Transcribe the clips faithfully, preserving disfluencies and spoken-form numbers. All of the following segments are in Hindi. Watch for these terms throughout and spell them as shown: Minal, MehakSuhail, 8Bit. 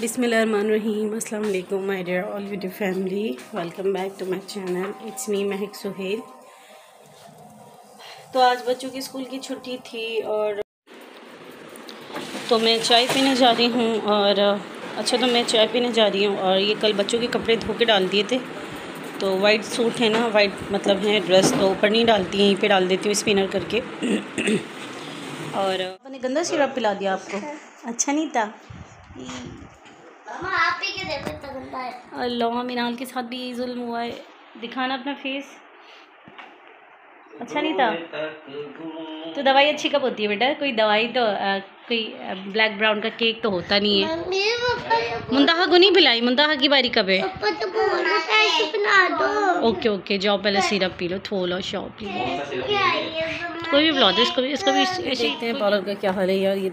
बिस्मिल्लाहिर्रहमानिर्रहीम। अस्सलाम वालेकुम my dear all YouTube family, welcome back to my channel, it's me Mahak Suhail. तो आज बच्चों की स्कूल की छुट्टी थी और तो मैं चाय पीने जा रही हूँ और अच्छा तो मैं चाय पीने जा रही हूँ और ये कल बच्चों के कपड़े धो के डाल दिए थे। तो वाइट सूट है ना, वाइट मतलब है ड्रेस, तो ऊपर नहीं डालती, यहीं पर डाल देती हूँ स्पिनर करके। और मैंने गंदा सिरप पिला दिया आपको, अच्छा नहीं था। आप ही क्या देखो इतना गंदा है। अल्लाह, मिनाल के साथ भी यही जुल्म हुआ है। दिखाना अपना फेस, अच्छा नहीं था। तो दवाई अच्छी कब होती है बेटा? कोई दवाई तो आ, कोई ब्लैक ब्राउन का केक तो होता नहीं है। मुंदाहा को नहीं पिलाई, मुंदाहा की बारी कब है? ओके ओके, जाओ पहले सिरप पी लो, थोला शॉप पी लो। कोई भी ब्लॉग इसको भी इसको भी देखते हैं। पार्लर का क्या हाल है यार, ये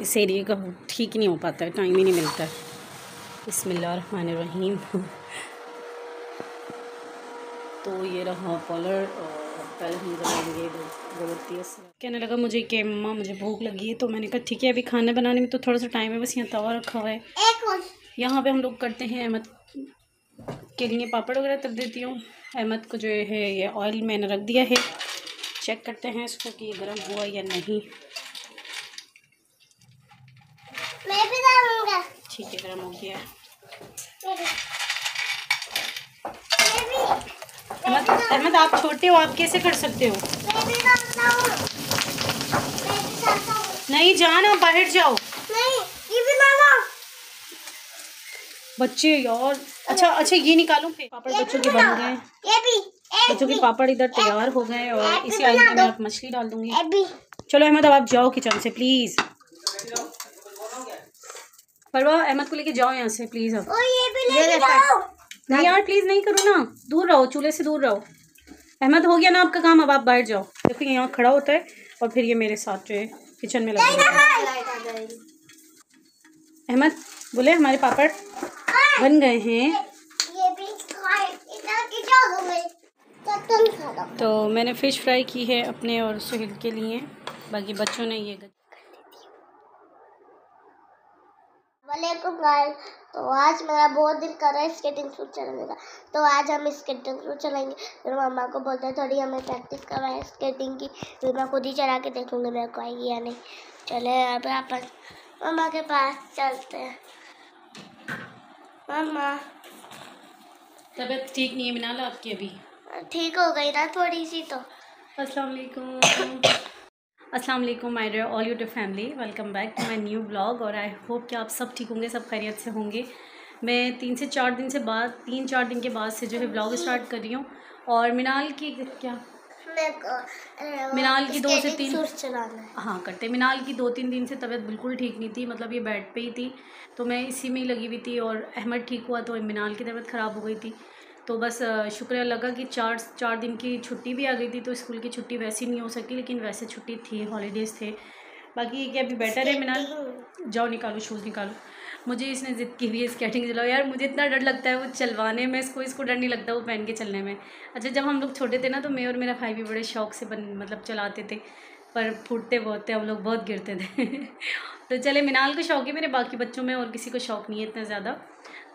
इस एरिया का ठीक नहीं हो पाता है, टाइम ही नहीं मिलता है। बिस्मिल्लाहिर्रहमानिर्रहीम। तो ये रहा पॉलर और कल हम जाएंगे बोलती। कहने लगा मुझे कि मम्मा मुझे भूख लगी है, तो मैंने कहा ठीक है, अभी खाना बनाने में तो थोड़ा सा टाइम है, बस यहाँ तवा रखा हुआ है। यहाँ पे हम लोग करते हैं अहमद के लिए पापड़ वगैरह तब देती हूँ। अहमद को जो है ये ऑयल मैंने रख दिया है, चेक करते हैं इसको कि ये गर्म हुआ या नहीं। मैं भी डालूंगा, ठीक है, गर्म हो गया। अहमद अहमद आप छोटे हो, आप कैसे कर सकते हो? मैं भी डालता हूं। मैं भी डालता हूं। नहीं जाना, बाहर जाओ। नहीं, ये भी डालो बच्चे यार। अच्छा अच्छा ये निकालूं फिर। पापड़ बच्चों के बन गए, ये भी बच्चों के पापड़ इधर तैयार हो गए और इसी आलू में आप मछली डाल दूंगी। चलो अहमद अब आप जाओ किचन से प्लीज। परवा अहमद को लेके जाओ यहाँ से प्लीज। अब नहीं यार प्लीज, नहीं करो ना, दूर रहो, चूल्हे से दूर रहो। अहमद हो गया ना आपका काम, अब आप बाहर जाओ। देखो यहाँ खड़ा होता है और फिर ये मेरे साथ जो है किचन में लगा होता है। अहमद बोले हमारे पापड़ बन गए हैं। तो मैंने फिश फ्राई की है अपने और सुहेल के लिए, बाकी बच्चों ने ये। वालेकुम गाइस, तो आज मेरा बहुत दिन कर रहा है स्केटिंग सूट चलाने का, तो आज हम स्केटिंग सूट चलाएंगे। फिर मम्मा को बोलते हैं थोड़ी हमें प्रैक्टिस करवाएं स्केटिंग की, फिर मैं खुद ही चला के देखूँगी मेरे को आएगी या नहीं। चले अब अपन मम्मा के पास चलते हैं। मम्मा तबीयत ठीक नहीं है मिनाल आपकी? अभी ठीक हो गई ना थोड़ी सी। तो अस्सलाम वालेकुम। अस्सलाम वालेकुम my dear all YouTube family, welcome back to my new blog. और आई होप कि आप सब ठीक होंगे, सब खैरियत से होंगे। मैं तीन से चार दिन से बाद तीन चार दिन के बाद से जो है ब्लॉग स्टार्ट कर रही हूँ। और मिनाल की क्या मिनाल की दो से तीन हाँ करते मिनाल की दो तीन दिन से तबीयत बिल्कुल ठीक नहीं थी, मतलब ये बेड पे ही थी, तो मैं इसी में ही लगी हुई थी। और अहमद ठीक हुआ तो मिनाल की तबीयत ख़राब हो गई थी। तो बस शुक्रिया लगा कि चार चार दिन की छुट्टी भी आ गई थी, तो स्कूल की छुट्टी वैसी नहीं हो सकी, लेकिन वैसे छुट्टी थी, हॉलीडेज़ थे। बाकी ये कि अभी बेटर है मिनाल। जाओ निकालो शूज़ निकालो। मुझे इसने ज़िद की हुई है स्केटिंग चलाओ। यार मुझे इतना डर लगता है वो चलवाने में, इसको इसको डर नहीं लगता वो पहन के चलने में। अच्छा जब हम लोग छोटे थे ना, तो मैं और मेरा भाई भी बड़े शौक़ से बन मतलब चलाते थे, पर फूटते बहुत थे हम लोग, बहुत गिरते थे। तो चले मिनाल को शौक़ है मेरे, बाकी बच्चों में और किसी को शौक़ नहीं है इतना ज़्यादा।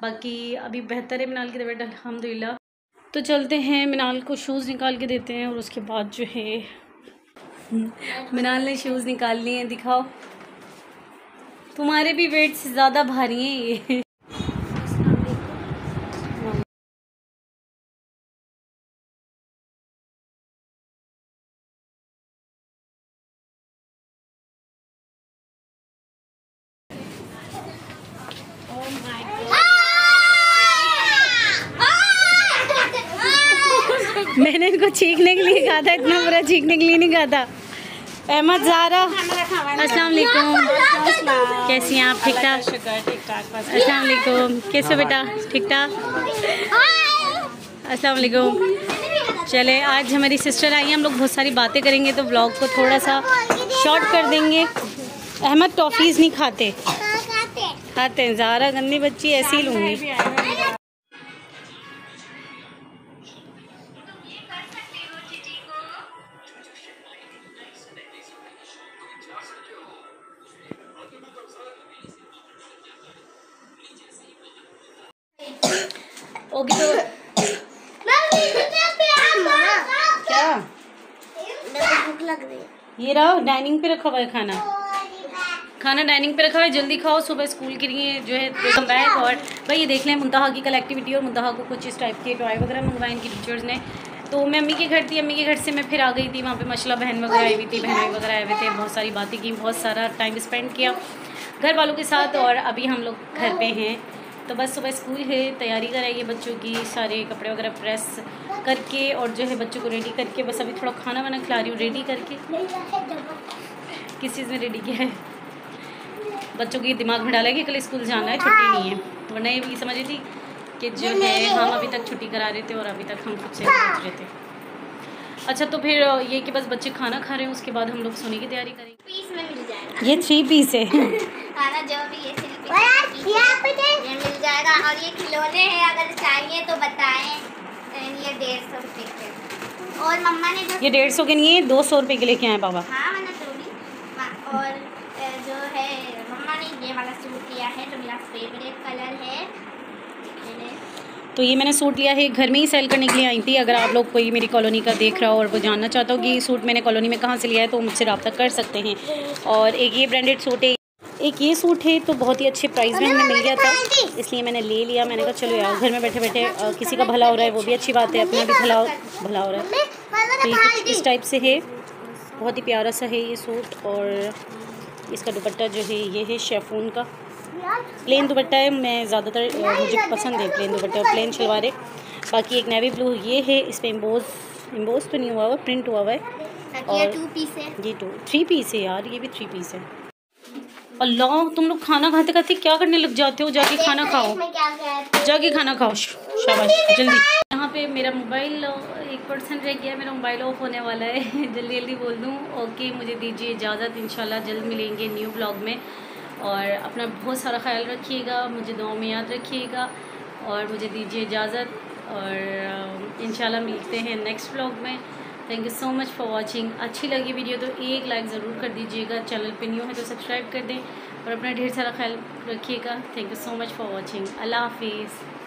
बाकी अभी बेहतर है मिनाल की तबीयत अल्हम्दुलिल्लाह। तो चलते हैं मिनाल को शूज़ निकाल के देते हैं और उसके बाद जो है मिनाल ने शूज़ निकाल लिए हैं। दिखाओ, तुम्हारे भी वेट से ज़्यादा भारी हैं ये। मैंने इनको चीखने के लिए कहा था, इतना बुरा चीखने के लिए नहीं कहा था। अहमद ज़ारा अस्सलाम वालेकुम, कैसी हैं आप? ठीक ठाक, शुक्र ठीक ठाक। अस्सलाम वालेकुम, कैसे बेटा? ठीक ठाक, अस्सलाम वालेकुम। चले आज हमारी सिस्टर आई है, हम लोग बहुत सारी बातें करेंगे, तो ब्लॉग को थोड़ा सा शॉर्ट कर देंगे। अहमद टॉफ़ीज़ नहीं खाते खाते हैं ज़ारा गंदी बच्ची, ऐसी ही लूँगी। होगी तो क्या? भूख लग रही है। ये रहो डाइनिंग पे रखा हुआ है खाना, खाना डाइनिंग पे रखा हुआ है, जल्दी खाओ, सुबह स्कूल के लिए जो है कम बैग। और भाई ये देख लें मुंतहा की कल एक्टिविटी, और मुंतहा को कुछ इस टाइप के टॉय वगैरह मंगवाए इनकी टीचर्स ने। तो मैं अम्मी के घर थी, अम्मी के घर से मैं फिर आ गई थी, वहाँ पे मशला बहन वगैरह आई हुई थी, बहन वगैरह आए हुए थे, बहुत सारी बातें की, बहुत सारा टाइम स्पेंड किया घर वालों के साथ। और अभी हम लोग घर पे हैं, तो बस सुबह स्कूल है, तैयारी कराइए बच्चों की, सारे कपड़े वगैरह प्रेस करके और जो है बच्चों को रेडी करके, बस अभी थोड़ा खाना वाना खिला रही हूँ रेडी करके। किस चीज़ में रेडी किया है? बच्चों के दिमाग में डाला है कि कल स्कूल जाना है, छुट्टी नहीं है, वरना ये भी समझी थी कि जो है हम अभी तक छुट्टी करा रहे थे और अभी तक हम खुद से पूछ रहे थे। अच्छा तो फिर ये कि बस बच्चे खाना खा रहे हैं, उसके बाद हम लोग सोने की तैयारी करेंगे। पीस में मिल जाएगा, ये थ्री पीस है खाना जो भी ये ये मिल जाएगा। और ये खिलौने हैं, अगर चाहिए तो बताएं। ये डेढ़ सौ रुपये के, और मम्मा ने जो ये डेढ़ सौ के नहीं दो सौ रुपये के लेके आए बाबा। हाँ मैंने तो भी, और जो है मम्मा ने ये वाला सूट लिया है जो मेरा फेवरेट कलर है, तो ये मैंने सूट लिया है, घर में ही सेल करने के लिए आई थी। अगर आप लोग कोई मेरी कॉलोनी का देख रहा हो और वो जानना चाहता हो कि सूट मैंने कॉलोनी में कहाँ से लिया है, तो मुझसे रब्ता कर सकते हैं। और एक ये ब्रांडेड सूट है, एक ये सूट है, तो बहुत ही अच्छे प्राइस में हमें मिल गया था, इसलिए मैंने ले लिया। मैंने कहा चलो यार घर में बैठे बैठे किसी का भला हो रहा है, वो भी अच्छी बात है, अपना भी भला भला हो रहा है। तो इस टाइप से है, बहुत ही प्यारा सा है ये सूट, और इसका दुपट्टा जो है ये है शेफून का प्लेन दुपट्टा है। मैं ज़्यादातर मुझे पसंद है प्लेन दुपट्टा और प्लेन शलवारें। बाकी एक नेवी ब्लू ये है, इस पर एम्बोज एम्बोज तो नहीं हुआ हुआ, प्रिंट हुआ हुआ है। और टू पीस है, ये टू थ्री पीस है यार, ये भी थ्री पीस है। अल्लाह तुम लोग खाना खाते खाते क्या करने लग जाते हो? जाके खाना खाओ, जाके खाना खाओ, शाबाश जल्दी। यहाँ पे मेरा मोबाइल एक परसेंट रह गया, मेरा मोबाइल ऑफ होने वाला है, जल्दी जल्दी बोल दूँ। ओके मुझे दीजिए इजाज़त, इंशाल्लाह जल्द मिलेंगे न्यू ब्लॉग में। और अपना बहुत सारा ख्याल रखिएगा, मुझे दुआओं में याद रखिएगा, और मुझे दीजिए इजाज़त, और इंशाल्लाह मिलते हैं नेक्स्ट व्लॉग में। Thank you so much for watching. अच्छी लगी वीडियो तो एक लाइक ज़रूर कर दीजिएगा, चैनल पे न्यू है तो सब्सक्राइब कर दें, और अपना ढेर सारा ख्याल रखिएगा। Thank you so much for watching. अल्लाह हाफिज़।